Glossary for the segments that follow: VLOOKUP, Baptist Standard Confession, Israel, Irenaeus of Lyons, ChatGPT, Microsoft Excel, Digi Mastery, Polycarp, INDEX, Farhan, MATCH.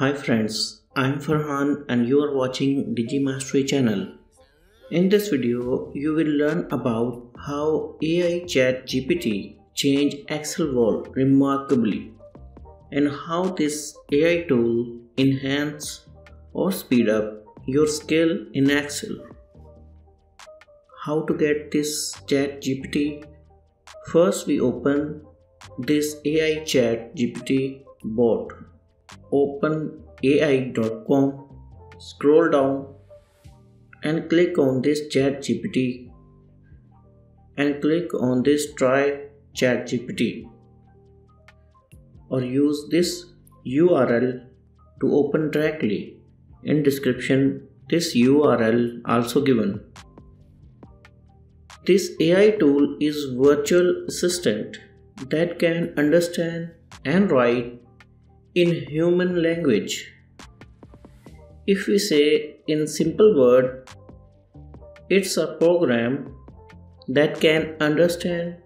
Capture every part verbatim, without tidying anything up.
Hi friends, I'm Farhan and you are watching Digi Mastery channel. In this video, you will learn about how A I ChatGPT changed Excel world remarkably and how this A I tool enhances or speed up your skill in Excel. How to get this ChatGPT? First, we open this A I ChatGPT bot. Open A I dot com, scroll down and click on this ChatGPT and click on this try ChatGPT or use this U R L to open directly. In description, this U R L also given. This A I tool is virtual assistant that can understand and write in human language. If we say in simple word, it's a program that can understand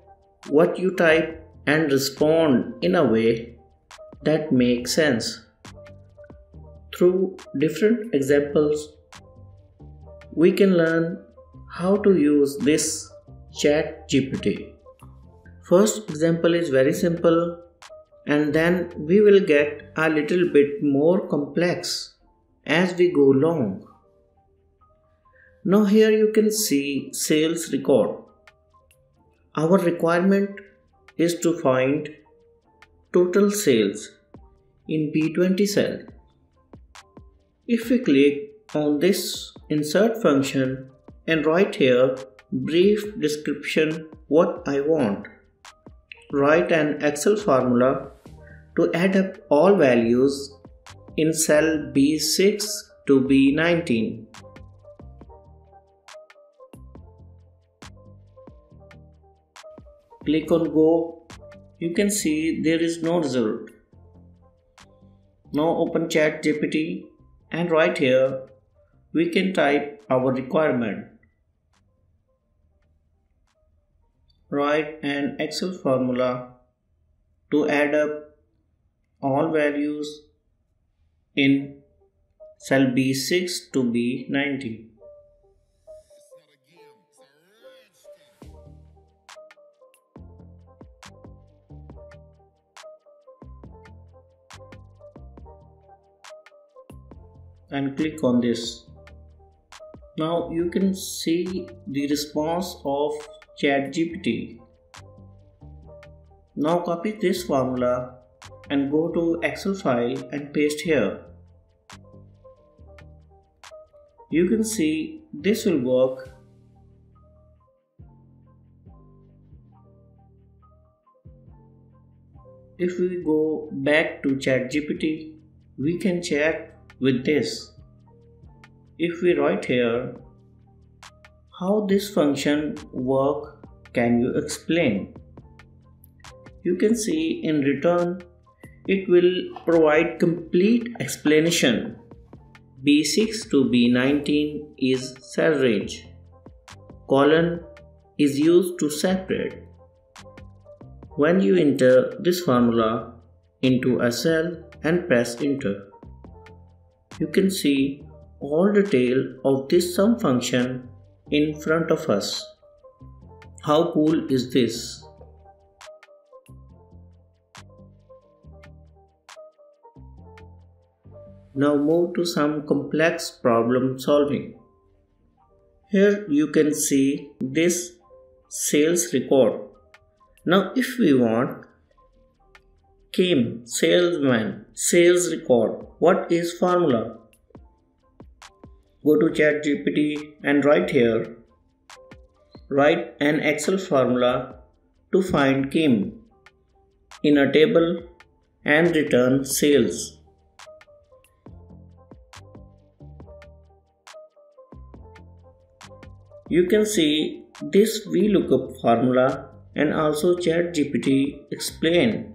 what you type and respond in a way that makes sense. Through different examples, we can learn how to use this ChatGPT. First example is very simple, and then we will get a little bit more complex as we go along. Now here you can see sales record. Our requirement is to find total sales in B twenty cell. If we click on this insert function and write here brief description what I want. Write an Excel formula to add up all values in cell B six to B nineteen. Click on go. You can see there is no result. Now open ChatGPT and right here we can type our requirement. Write an Excel formula to add up all values in cell B six to B nineteen. And click on this. Now you can see the response of ChatGPT. Now copy this formula and go to Excel file and paste here. You can see this will work. If we go back to ChatGPT, we can check with this. If we write here, how this function work, can you explain? You can see in return it will provide complete explanation. B six to B nineteen is cell range. Colon is used to separate. When you enter this formula into a cell and press enter, you can see all detail of this sum function in front of us. How cool is this? Now move to some complex problem solving. Here you can see this sales record. Now if we want came, salesman, sales record, what is formula? Go to ChatGPT and write here, write an Excel formula to find Kim in a table and return sales. You can see this VLOOKUP formula and also ChatGPT explain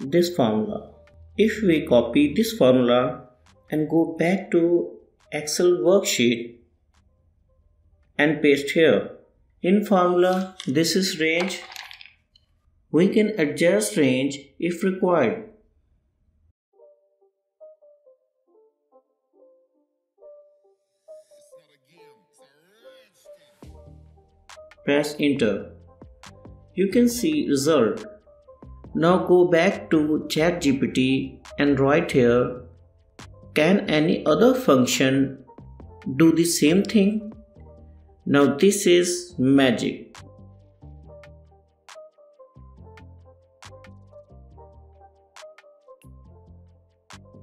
this formula. If we copy this formula and go back to Excel worksheet and paste here. In formula, this is range We can adjust range if required. Press enter. You can see result. Now go back to ChatGPT and write here, can any other function do the same thing? Now this is magic.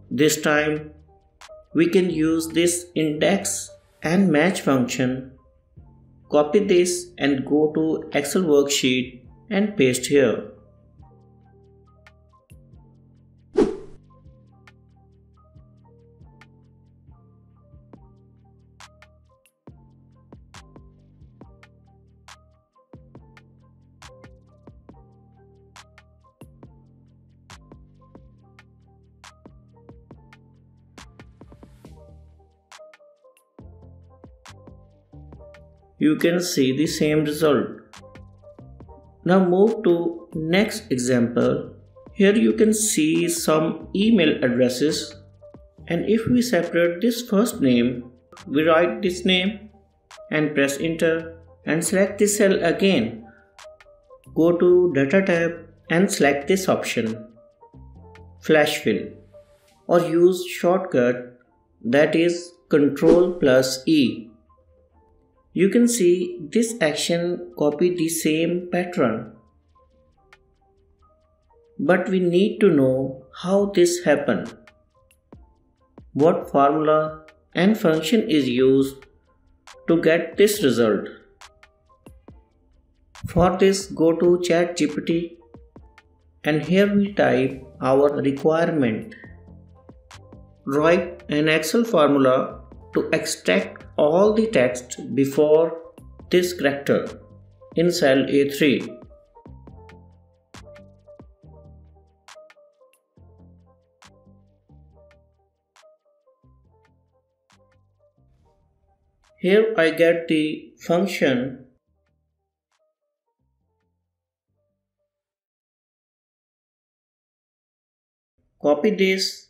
This time we can use this index and match function. Copy this and go to Excel worksheet and paste here. You can see the same result. Now move to next example. Here you can see some email addresses, and if we separate this first name, we write this name and press enter and select this cell again. Go to data tab and select this option, flash fill, or use shortcut, that is control plus E. You can see this action copy the same pattern. But we need to know how this happened. What formula and function is used to get this result? For this, go to ChatGPT and here we type our requirement. Write an Excel formula to extract all the text before this character in cell A three. Here I get the function . Copy this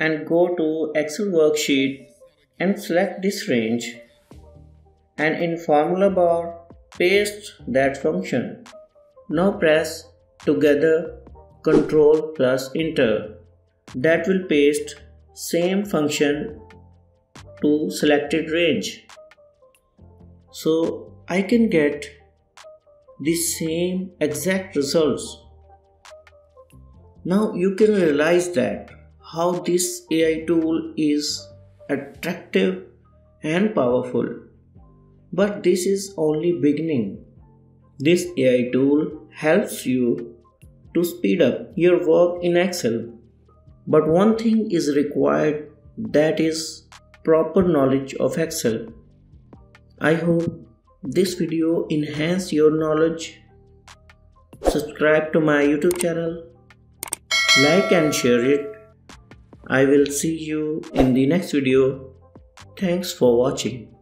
and go to Excel worksheet and select this range, and in formula bar paste that function. Now press together control plus enter. That will paste same function to selected range. So I can get the same exact results. Now you can realize that how this A I tool is attractive and powerful. But this is only beginning. This A I tool helps you to speed up your work in Excel. But one thing is required, that is proper knowledge of Excel. I hope this video enhanced your knowledge. Subscribe to my YouTube channel, like and share it. I will see you in the next video. Thanks for watching.